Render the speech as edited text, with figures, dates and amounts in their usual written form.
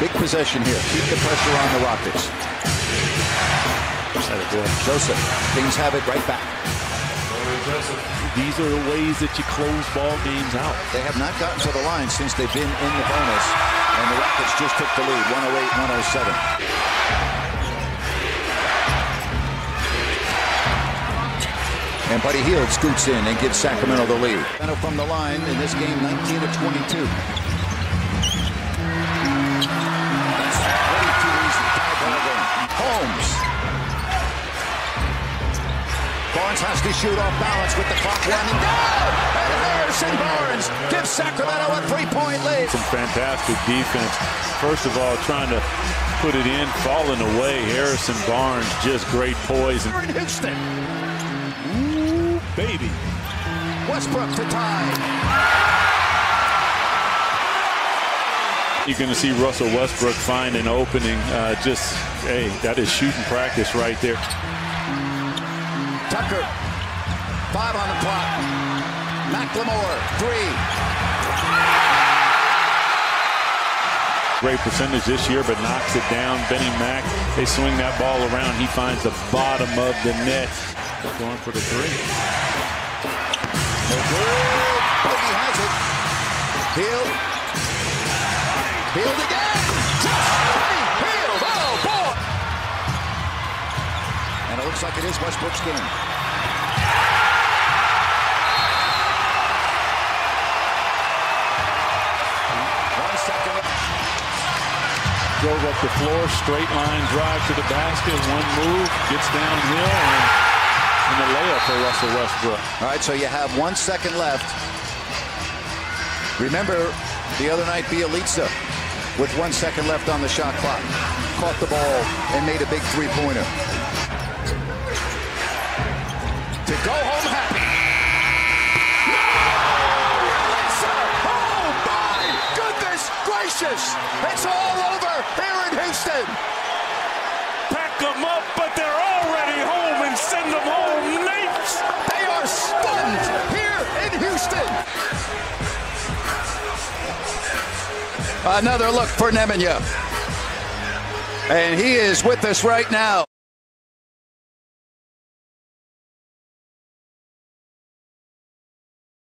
Big possession here. Keep the pressure on the Rockets. Joseph. Kings have it right back. These are the ways that you close ball games out. They have not gotten to the line since they've been in the bonus. And the Rockets just took the lead, 108-107. And Buddy Hield scoots in and gives Sacramento the lead. From the line in this game, 19 to 22. That's way too easy. Holmes. Barnes has to shoot off balance with the clock running down. And Harrison Barnes gives Sacramento a three-point lead. Some fantastic defense. First of all, trying to put it in, falling away. Harrison Barnes, just great poise. Houston. Baby. Westbrook to tie. You're going to see Russell Westbrook find an opening. Hey, that is shooting practice right there. Tucker, 5 on the clock. McLemore, 3. Great percentage this year, but knocks it down. Benny Mac, they swing that ball around. He finds the bottom of the net. Going for the 3. No good. Bogey has it. Hield. Hield again. Hield. Oh, boy. And it looks like it is Westbrook's game. One second. Drove up the floor. Straight line drive to the basket. One move. Gets downhill. And a layup for Russell Westbrook. All right, so you have 1 second left. Remember the other night, Bjelica, with 1 second left on the shot clock, caught the ball and made a big three-pointer. To go home happy. No! Bjelica! Oh, my goodness gracious! It's all over here in Houston. Pack them up, but they're already home and send them home. They are stunned here in Houston. Another look for Nemanja. And he is with us right now.